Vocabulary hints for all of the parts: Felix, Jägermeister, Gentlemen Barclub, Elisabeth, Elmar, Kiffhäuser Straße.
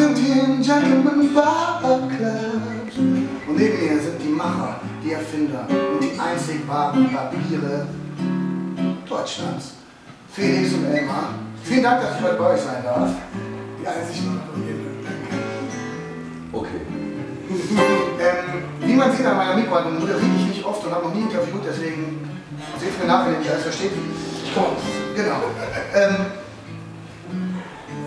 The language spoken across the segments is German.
sind hier im Gentlemen Barclub. Und neben mir sind die Macher, die Erfinder und die einzig wahren Barbiere Deutschlands. Felix und Elmar, vielen Dank, dass ich heute bei euch sein darf. Die einzigen Barbiere. Okay. Wie man sieht an meiner Mikrofon, moderiere ich nicht oft und habe noch nie interviewt, deswegen seht mir nach, wenn ihr nicht alles versteht. Genau.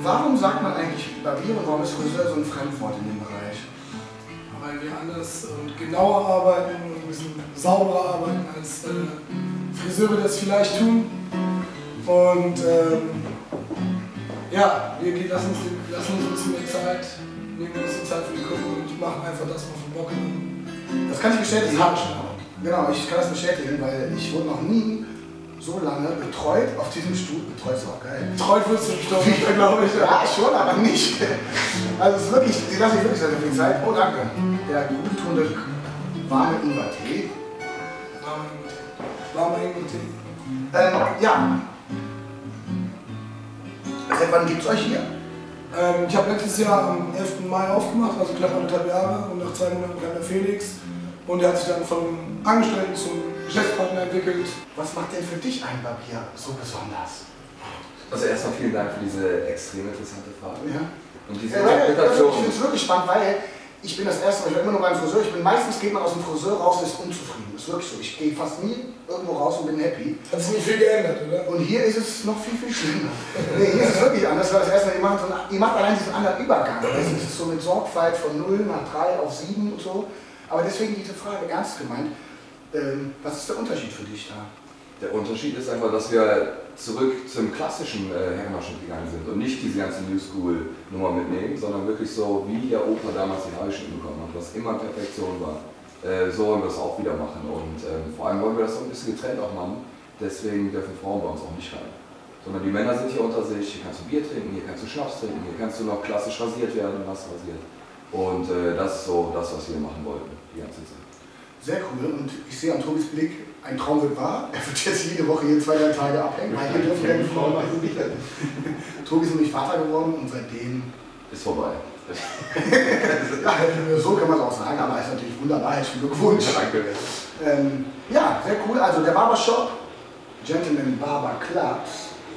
Warum sagt man eigentlich Barbier und warum ist Friseur so ein Fremdwort in dem Bereich? Weil wir anders und genauer arbeiten und ein bisschen sauberer arbeiten als Friseure das vielleicht tun. Und ja, wir lassen uns ein bisschen mehr Zeit, nehmen ein bisschen Zeit für die Kunden und machen einfach das, was wir Bock haben. Das kann ich bestätigen. Genau, ich kann das bestätigen, weil ich wurde noch nie so lange betreut auf diesem Stuhl. Betreut ist auch geil. Betreut wirst du bestimmt, glaube ich. Ja, schon, aber nicht. Also es ist wirklich, sie lassen mich wirklich sehr viel Zeit. Oh, danke. Der guttunde warme Ingwer-Tee. Warme Ingwer-Tee. Ja. Seit wann gibt's euch hier? Ich habe letztes Jahr am 11. Mai aufgemacht, also knapp 1,5 Jahre. Und nach 2 Monaten kam der Felix. Und der hat sich dann von Angestellten zum Geschäftspartner entwickelt. Was macht denn für dich ein Barbier so besonders? Also erstmal vielen Dank für diese extrem interessante Frage. Ja. Und diese Interpretation. Ich finde es wirklich spannend, weil ich bin das erste Mal, ich war immer nur beim Friseur. Meistens geht man aus dem Friseur raus und ist unzufrieden. Das ist wirklich so. Ich gehe fast nie irgendwo raus und bin happy. Hat sich nicht viel geändert, oder? Und hier ist es noch viel, viel schlimmer. Nee, hier ist es wirklich anders. Das war das erste Mal, ihr macht allein diesen anderen Übergang. Es ist so mit Sorgfalt von 0 nach 3 auf 7 und so. Aber deswegen diese Frage ernst gemeint. Was ist der Unterschied für dich da? Der Unterschied ist einfach, dass wir zurück zum klassischen Herrenschnitt gegangen sind und nicht diese ganze New School-Nummer mitnehmen, sondern wirklich so, wie der Opa damals den Haarschnitt bekommen hat, was immer Perfektion war. So wollen wir das auch wieder machen und vor allem wollen wir das so ein bisschen getrennt auch machen. Deswegen dürfen Frauen bei uns auch nicht rein. Sondern die Männer sind hier unter sich, hier kannst du Bier trinken, hier kannst du Schnaps trinken, hier kannst du noch klassisch rasiert werden, nass rasiert. Und das ist so das, was wir machen wollten, die ganze Zeit. Sehr cool und ich sehe an Tobis Blick, ein Traum wird wahr. Er wird jetzt jede Woche hier 2, 3 Tage abhängen, weil hier dürfen keine Frauen rein. Tobi ist nämlich Vater geworden und seitdem ist vorbei. Ja, so kann man es auch sagen, aber ist natürlich wunderbar, herzlichen Glückwunsch. Danke. Ja, sehr cool. Also der Barbershop, Gentlemen Barclub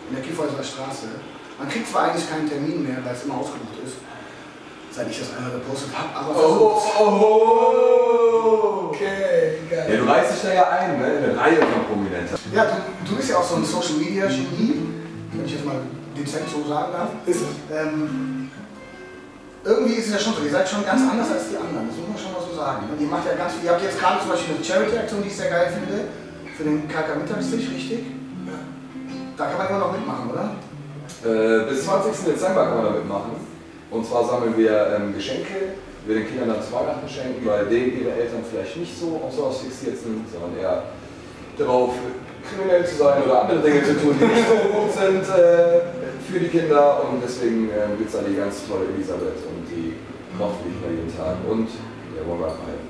in der Kiffhäuser Straße. Man kriegt zwar eigentlich keinen Termin mehr, weil es immer ausgebucht ist, seit ich das einmal gepostet habe, aber okay, geil. Ja, du reißt dich da ja ein, ne? Eine Reihe von Prominenten. Ja, du bist ja auch so ein Social Media Genie, wenn ich jetzt mal dezent so sagen darf. Ist es. Irgendwie ist es ja schon so, ihr seid schon ganz anders als die anderen, das muss man schon mal so sagen. Und ihr macht ja ganz viel, ihr habt jetzt gerade zum Beispiel eine Charity-Aktion, die ich sehr geil finde, für den Kalka-Mittagstisch, richtig? Ja. Da kann man immer noch mitmachen, oder? Bis 20. Dezember kann man da mitmachen. Und zwar sammeln wir Geschenke. Wir den Kindern dann zu Weihnachten schenken, weil denen ihre Eltern vielleicht nicht so auf sowas fixiert sind, sondern eher darauf, kriminell zu sein oder andere Dinge zu tun, die nicht so gut sind für die Kinder. Und deswegen gibt es da die ganz tolle Elisabeth und die kocht wirklich bei jeden Tag und der wollen wir auch halten.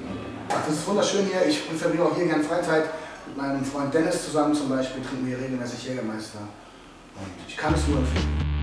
Ach, das ist wunderschön hier. Ich verbringe auch hier gerne Freizeit mit meinem Freund Dennis zusammen. Zum Beispiel trinken wir regelmäßig Jägermeister. Und ich kann es nur empfehlen.